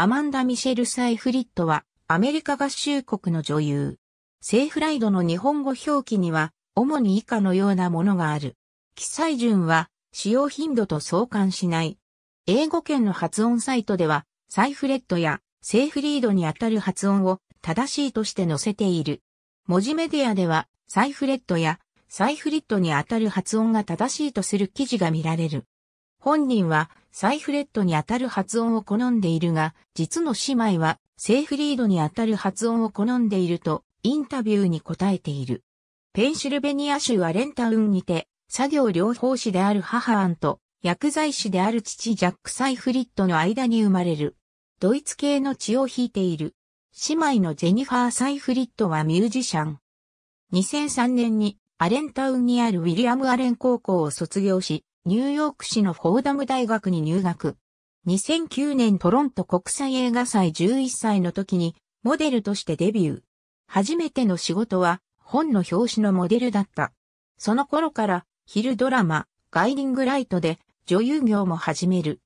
アマンダ・ミシェル・サイフリッドは、アメリカ合衆国の女優。セイフライドの日本語表記には、主に以下のようなものがある。記載順は、使用頻度と相関しない。英語圏の発音サイトでは、サイフレッドやセイフリードにあたる発音を正しいとして載せている。文字メディアでは、サイフレッドやサイフリッドにあたる発音が正しいとする記事が見られる。本人は、サイフレッドにあたる発音を好んでいるが、実の姉妹は、セイフリードにあたる発音を好んでいると、インタビューに答えている。ペンシルベニア州アレンタウンにて、作業療法士である母アンと、薬剤師である父ジャック・サイフリッドの間に生まれる。ドイツ系の血を引いている。姉妹のジェニファー・サイフリッドはミュージシャン。2003年に、アレンタウンにあるウィリアム・アレン高校を卒業し、ニューヨーク市のフォーダム大学に入学。2009年トロント国際映画祭11歳の時に、モデルとしてデビュー。初めての仕事は、本の表紙のモデルだった。その頃から、昼ドラマ、ガイディングライトで、女優業も始める。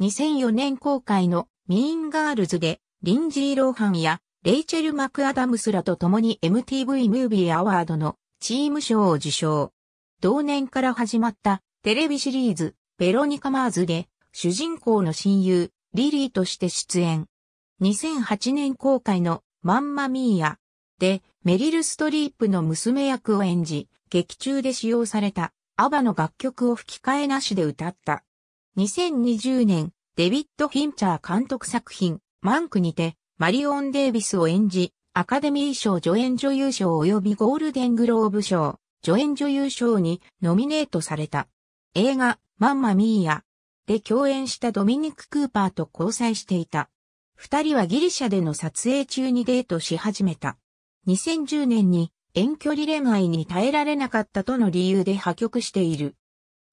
2004年公開の、ミーンガールズで、リンジー・ローハンや、レイチェル・マクアダムスらと共に MTV ムービーアワードの、チーム賞を受賞。同年から始まった、テレビシリーズ、ベロニカ・マーズで、主人公の親友、リリーとして出演。2008年公開の、マンマ・ミーアで、メリル・ストリープの娘役を演じ、劇中で使用された、ABBAの楽曲を吹き替えなしで歌った。2020年、デビッド・フィンチャー監督作品、マンクにて、マリオン・デイビスを演じ、アカデミー賞助演女優賞及びゴールデングローブ賞、助演女優賞にノミネートされた。映画、マンマ・ミーアで共演したドミニク・クーパーと交際していた。二人はギリシャでの撮影中にデートし始めた。2010年に遠距離恋愛に耐えられなかったとの理由で破局している。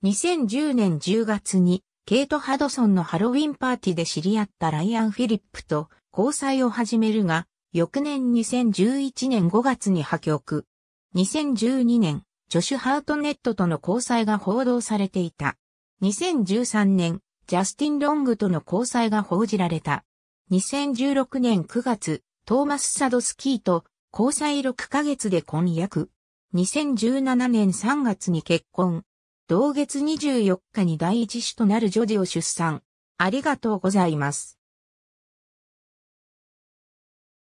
2010年10月にケイト・ハドソンのハロウィンパーティーで知り合ったライアン・フィリップと交際を始めるが、翌年2011年5月に破局。2012年、ジョシュ・ハートネットとの交際が報道されていた。2013年、ジャスティン・ロングとの交際が報じられた。2016年9月、トーマス・サドスキーと交際6ヶ月で婚約。2017年3月に結婚。同月24日に第一子となる女児を出産。ありがとうございます。